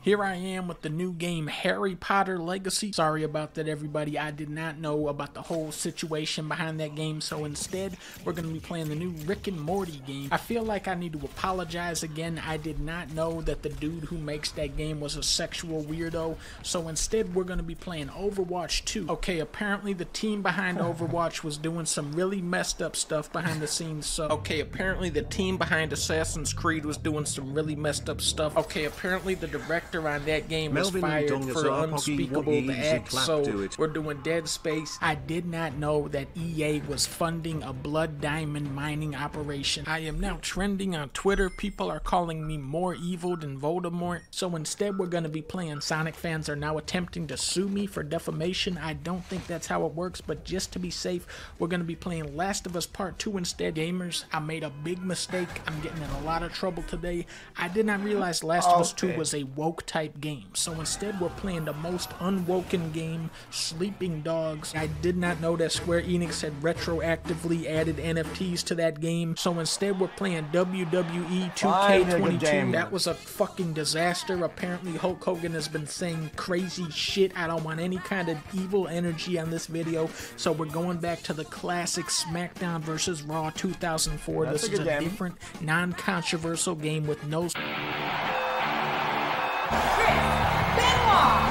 Here I am with the new game Harry Potter Legacy. Sorry about that, everybody. I did not know about the whole situation behind that game, so instead we're going to be playing the new Rick and Morty game. I feel like I need to apologize again. I did not know that the dude who makes that game was a sexual weirdo, so instead we're going to be playing Overwatch 2. Okay, apparently the team behind Overwatch was doing some really messed up stuff behind the scenes, so... Okay, apparently the team behind Assassin's Creed was doing some really messed up stuff. Okay, apparently the director on that game Melvin was fired for unspeakable acts, so we're doing Dead Space. I did not know that EA was funding a blood diamond mining operation. I am now trending on Twitter. People are calling me more evil than Voldemort, so instead we're going to be playing. Sonic fans are now attempting to sue me for defamation. I don't think that's how it works, but just to be safe, we're going to be playing Last of Us Part 2 instead. Gamers, I made a big mistake. I'm getting in a lot of trouble today. I did not realize Last of Us 2 was a woke type game, so instead we're playing the most unwoken game, Sleeping Dogs. I did not know that Square Enix had retroactively added NFTs to that game, so instead we're playing WWE 2K22. That was a fucking disaster. Apparently Hulk Hogan has been saying crazy shit. I don't want any kind of evil energy on this video, so we're going back to the classic SmackDown versus Raw 2004. That's this is a different, non-controversial game with no...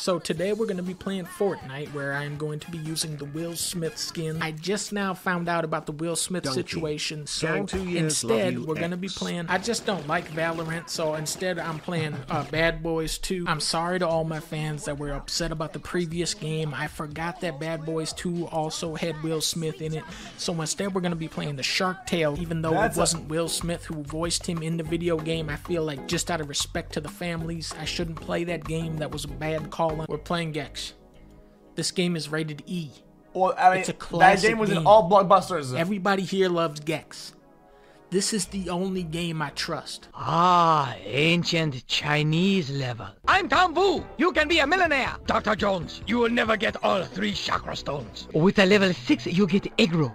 So today we're going to be playing Fortnite, where I am going to be using the Will Smith skin. I just now found out about the Will Smith situation, so instead we're going to be playing... I just don't like Valorant, so instead I'm playing Bad Boys 2. I'm sorry to all my fans that were upset about the previous game. I forgot that Bad Boys 2 also had Will Smith in it, so instead we're going to be playing the Shark Tale. Even though it wasn't Will Smith who voiced him in the video game, I feel like just out of respect to the families, I shouldn't play that game. That was a bad call. We're playing Gex. This game is rated E. Well, I mean, it's a classic game. That game was in all blockbusters. Everybody here loves Gex. This is the only game I trust. Ah, ancient Chinese level. I'm Tom Vu. You can be a millionaire. Dr. Jones, you will never get all 3 chakra stones. With a level 6, you get aggro.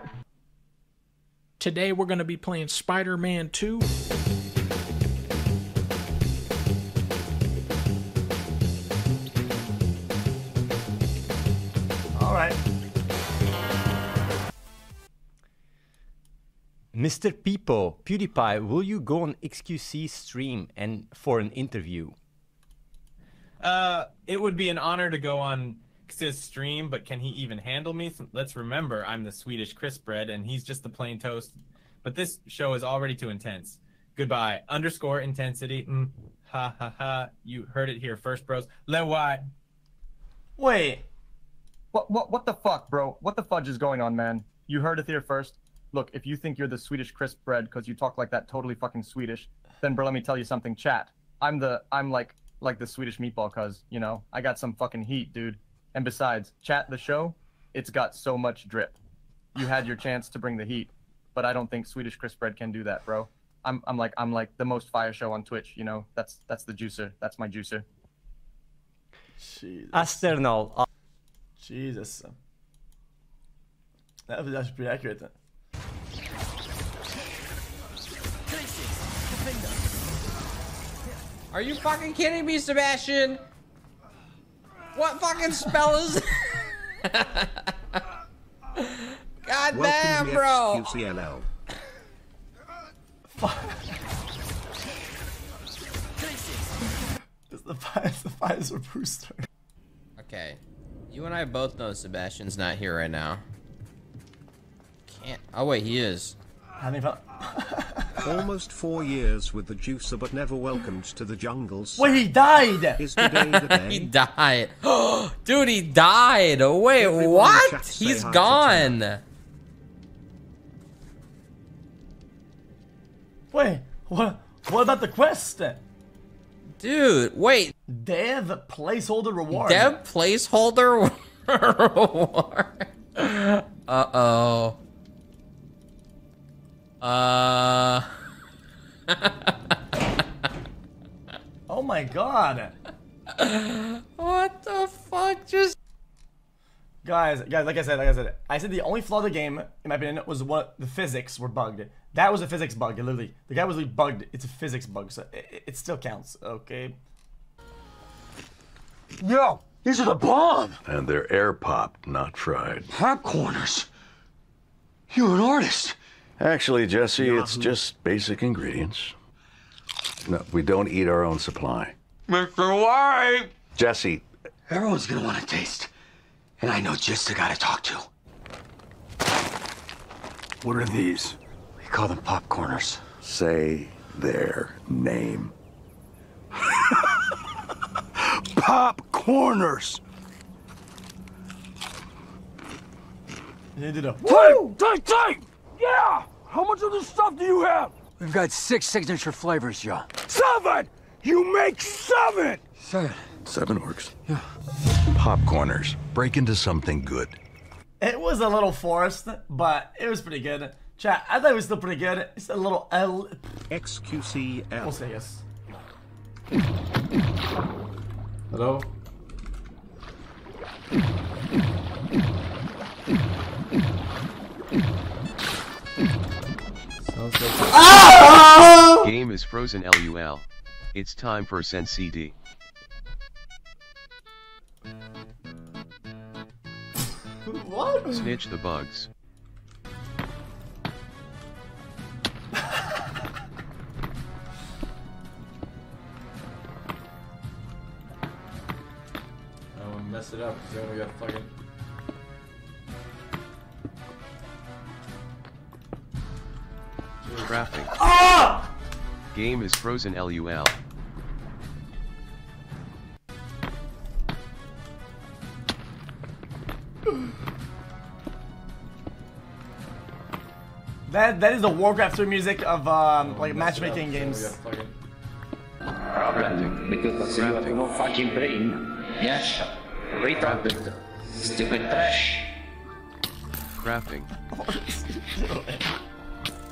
Today, we're going to be playing Spider-Man 2. Mr. Peepo, PewDiePie, will you go on xQc stream and for an interview? It would be an honor to go on his stream, but can he even handle me? Let's remember, I'm the Swedish crisp bread, and he's just the plain toast. But this show is already too intense. Goodbye. _intensity. Ha ha ha. You heard it here first, bros. Lewat. Wait. What the fuck, bro? What the fudge is going on, man? You heard it here first. Look, if you think you're the Swedish crisp bread because you talk like that totally fucking Swedish, then bro, let me tell you something, chat. I'm like the Swedish meatball cuz, you know, I got some fucking heat, dude. And besides, chat, the show, it's got so much drip. You had your chance to bring the heat, but I don't think Swedish crisp bread can do that, bro. I'm like the most fire show on Twitch, you know. That's the juicer. That's my juicer. Jesus. Asternal. Jesus. That was pretty accurate then. Are you fucking kidding me, Sebastian? What fucking spell is God damn, bro! Fuck. The fires are Brewster. Okay. You and I both know Sebastian's not here right now. Can't. Oh, wait, he is. Almost 4 years with the juicer, but never welcomed to the jungles. Wait, he died! Is today the day? He died. Dude, he died. Wait, everyone, what? He's gone. Wait, what about the quest? Dude, wait. Dev placeholder reward. Dev placeholder reward. Uh-oh. Oh my god. What the fuck just... Guys, like I said, the only flaw of the game, in my opinion, was what the physics were bugged. That was a physics bug, literally. The guy was really bugged. It's a physics bug, so it still counts, okay? Yo, these are the bomb! And they're air popped, not fried. Popcorners? You're an artist. Actually, Jesse, it's just basic ingredients. No, we don't eat our own supply. Mr. White! Jesse. Everyone's gonna want a taste. And I know just the guy to talk to. What are these? We call them popcorners. Say their name. Popcorners! Tight! Yeah! How much of this stuff do you have? We've got 6 signature flavors, y'all. 7! You make 7! 7. 7 works. Yeah. Popcorners. Break into something good. It was a little forced, but it was pretty good. Chat, I thought it was still pretty good. It's a little L... XQCL. We'll say yes. Hello? Sounds like... Oh! Game is frozen LUL. It's time for Send CD. What? Snitch the bugs. Mess it up, because then we gotta fucking... Crafting. Ah! Game is frozen LUL. That is the Warcraft 3 music of, like, matchmaking games. Problem, because you have no fucking brain. Yes. Crafting. Stupid trash. Crafting.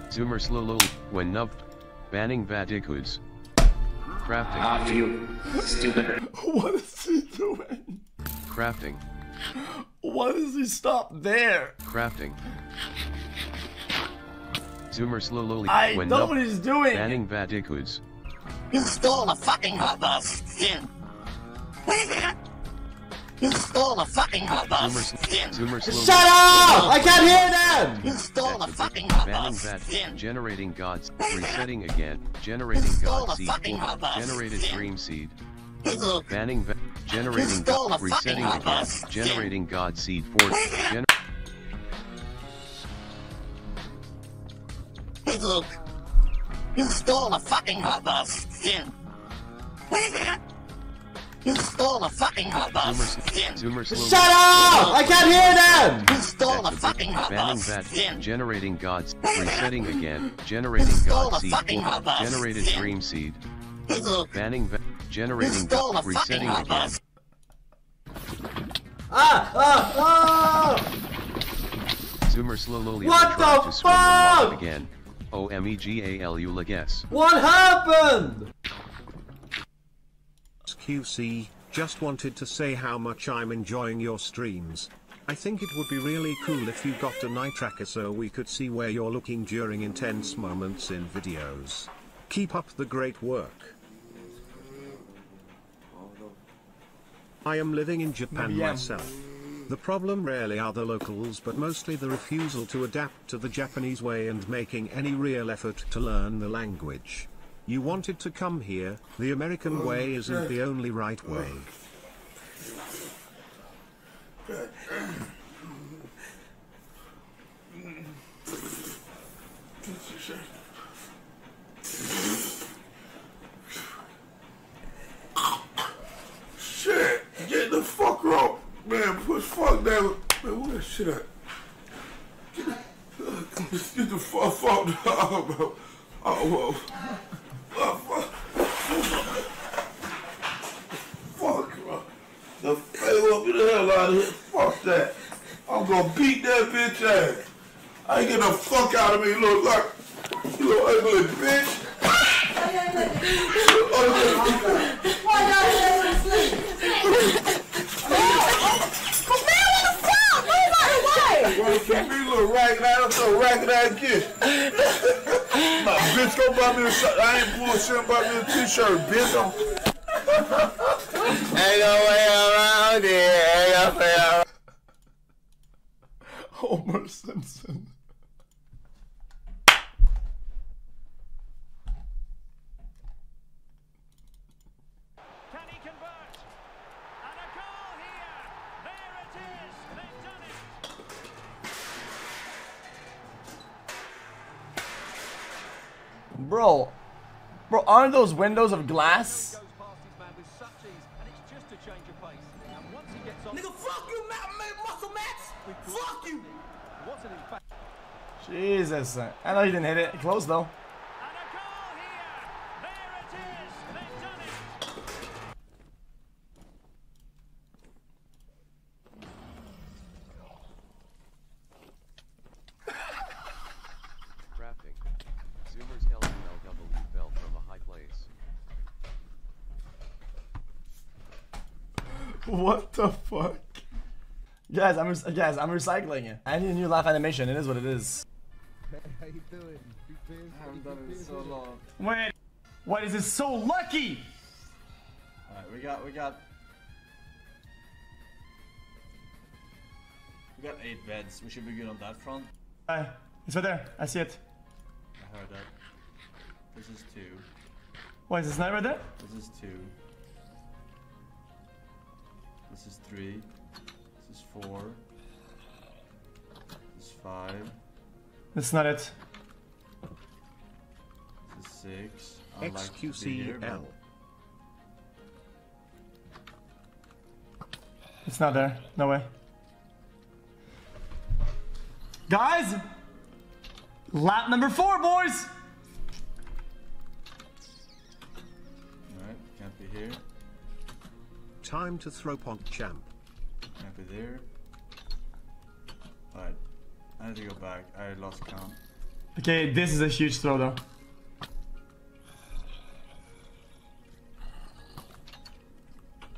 Zoomer slow when nubbed. Banning vadicoods. Crafting. Off you. Stupid. What is he doing? Crafting. Why does he stop there? Crafting. Zoomer slow I when know nubbed. What he's doing. Banning vadicoods. You stole a fucking hubba skin. You stole a fucking hubba skin! Shut up! I can't hear them! You stole a fucking hubba skin! Generating gods, resetting again, generating god seed, generated dream seed, banning va generating god, resetting again, generating god seed, force, gen- Look, you stole a fucking hubba skin! You stole a fucking hubba skin! Shut up! I can't hear them! You stole a fucking hubba skin! Generating gods, resetting again, generating god seed, generated dream seed, banning, generating god, resetting again. Zoomer slowly tried to swim and walk again. OMEGALULAGS. What happened? QC, just wanted to say how much I'm enjoying your streams. I think it would be really cool if you got an eye tracker so we could see where you're looking during intense moments in videos. Keep up the great work. I am living in Japan myself. The problem rarely are the locals but mostly the refusal to adapt to the Japanese way and making any real effort to learn the language. You wanted to come here, the American way isn't the only right way. Shit, get the fuck up! Man, push fuck down. Man, where that shit at? Get the fuck down, bro. Oh, whoa. Fuck, bro. The fuck me the hell out of here. Fuck that. I'm gonna beat that bitch ass. I ain't getting the fuck out of me, look like you little ugly bitch. Bitch, go buy me a shirt. I ain't bullshitting about me a t-shirt, bitch. Ain't no way around here. Ain't no way around. Homer Simpson. Bro, aren't those windows of glass? Nigga, fuck you, muscle Max! Fuck you! Jesus, I know you didn't hit it. Close though. What the fuck? Guys, I'm recycling it. I need a new laugh animation. It is what it is. Hey, how you doing? I haven't done it in so long. Wait, what is it so lucky? All right, we got 8 beds. We should be good on that front. It's right there. I see it. I heard that. This is 2. Wait, is this not right there? This is 2. This is 3. This is 4. This is 5. That's not it. This is 6. XQCL. It's not there. No way. Guys! Lap number 4, boys! Alright, can't be here. Time to throw Pog Champ. Can't be there. Alright. I need to go back. I lost count. Okay, this is a huge throw though.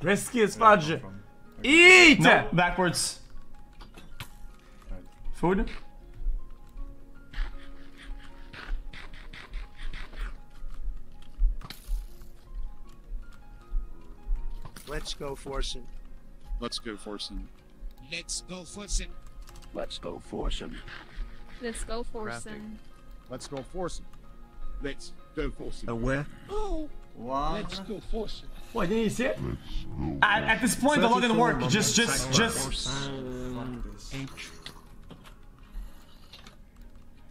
Risky as fudge. Okay. Eat! No, backwards. Right. Food? Let's go Forsen. Let's go Forsen. Let's go Forsen. Let's go Forsen. Let's go Forsen. Let's go Forsen. Let's go Forsen. Where? Oh. Wow. Let's go Forsen. What didn't you see it? At this point the log didn't work. Just.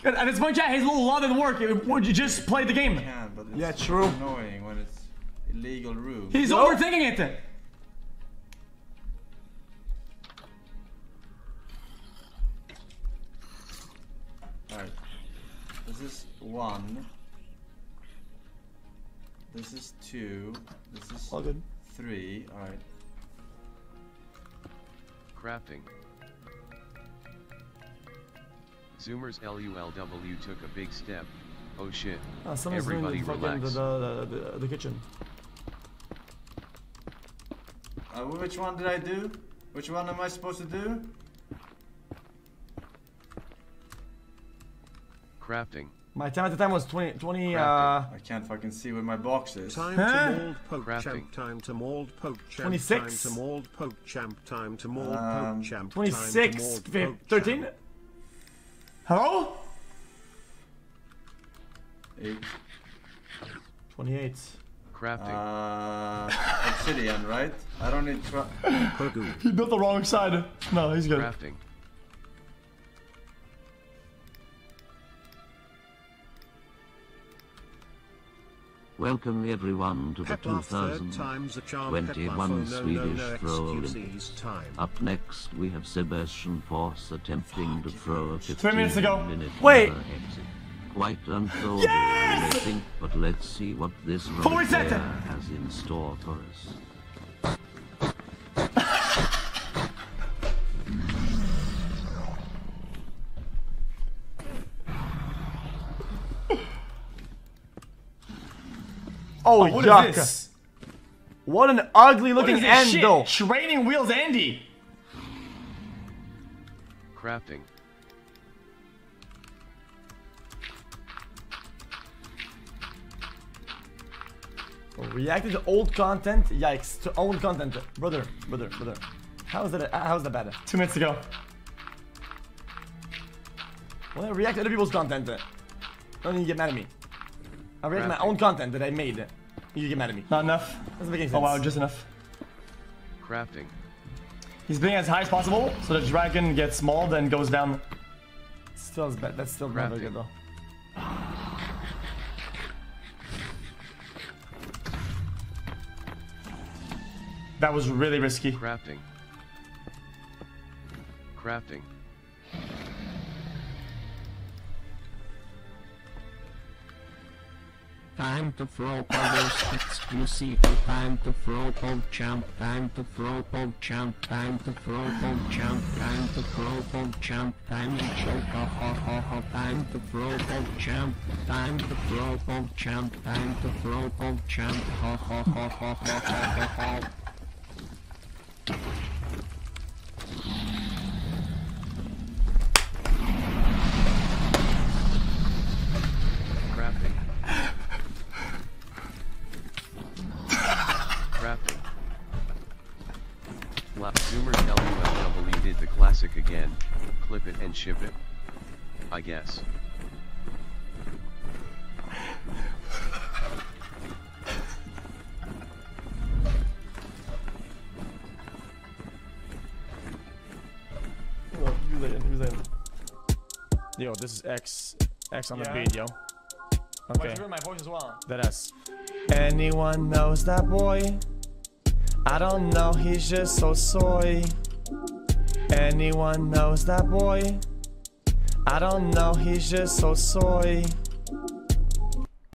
At this point, chat, his little log didn't work. You just played the game. Yeah, but it's true. Annoying when it's illegal room. He's overthinking it. Alright, this is 1, this is 2, this is 3, alright. Crafting. Zoomers LULW took a big step, oh shit, everybody relax. The kitchen. Which one did I do? Which one am I supposed to do? Crafting. My time at the time was 20. I can't fucking see where my box is. Time to mold Poke Champ. Time to mold Poke Champ. 26. Time to mold Poke Champ. Time to mold Poke Champ. 26. 13. Hello. 8. 28. Crafting. Obsidian, right? I don't need He built the wrong side. No, he's good. Crafting. Welcome everyone to the 2021 Swedish Throw Olympics. Up next we have Sebastian Force attempting to throw a 15-minute exit. Quite unthrowable, I think, but let's see what this role has in store for us. Oh, yuck. What an ugly looking end, though. Training wheels, Andy. Crafting. Reacted to old content. Yikes. To old content. Brother. How's that bad? 2 minutes ago. Well, I react to other people's content. Don't need to get mad at me. I react to my own content that I made. You get mad at me. Not enough. Doesn't make any sense. Oh wow, just enough. Crafting. He's being as high as possible, so the dragon gets small, then goes down. Still is bad. That's still not very good though. That was really risky. Crafting. Time to throw others, xQc. Time to throw pole champ. Time to throw pole champ. Time to throw pole champ. Time to throw pole champ. Time to choke off. Time to throw pole champ. Time to throw pole champ. Time to throw pole champ. Again, clip it and ship it, I guess. Who's in? Yo, this is X on the beat, yo. Okay. Wait, you heard my voice as well. That ass. Anyone knows that boy? I don't know, he's just so soy. Anyone knows that boy? I don't know, he's just so soy.